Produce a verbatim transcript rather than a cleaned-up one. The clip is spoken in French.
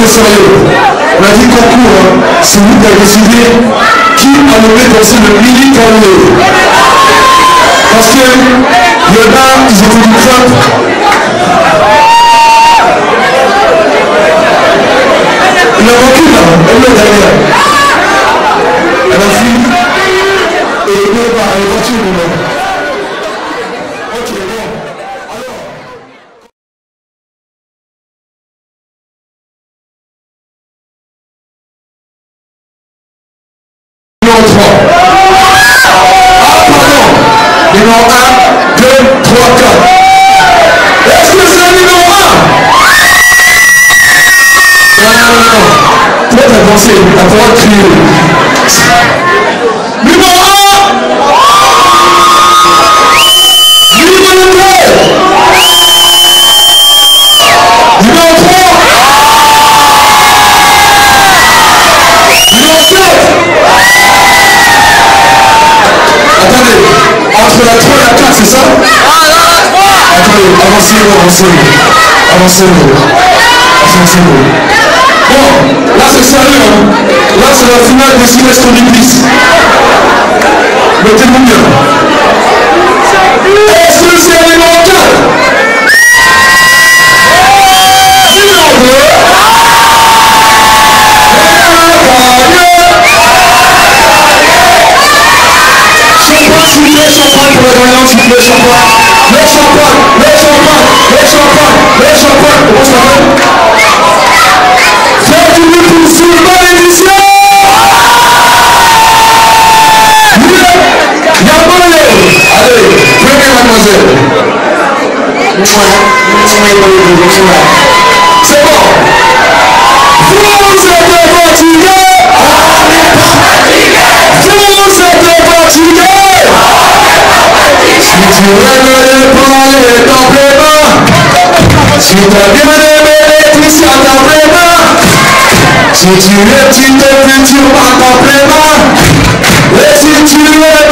Sérieux. On a dit concours, hein. C'est vous qui avez décidé qui a nommé comme ça le militaire. Parce que il y en a, ils étaient du peuple. Il y en a aucune là, elle est derrière. Elle a fini. Et elle est là, elle continue maintenant. C'est bon. C'est bon. Bon, là c'est sérieux. Hein. Là c'est la finale de Silence ton église. Mettez-vous bien. Est-ce que c'est élémentaire? Si on veut. Champagne, soufflez, champagne pour le gagnant, soufflez, champagne. Le champagne, le champagne, le champagne. Le champagne, comment ça va? Faites du bruit pour Sultan Édition! Yamale! Allez, prenez mademoiselle. C'est bon. Vous êtes fatigués? On n'est pas fatigués. Vous êtes fatigués? Si tu rêves de parler, t'en plais pas. Si t'as bien aimé Laetitia, t'en plais pas. Si tu es petite et future, t'en plais pas. Et si tu es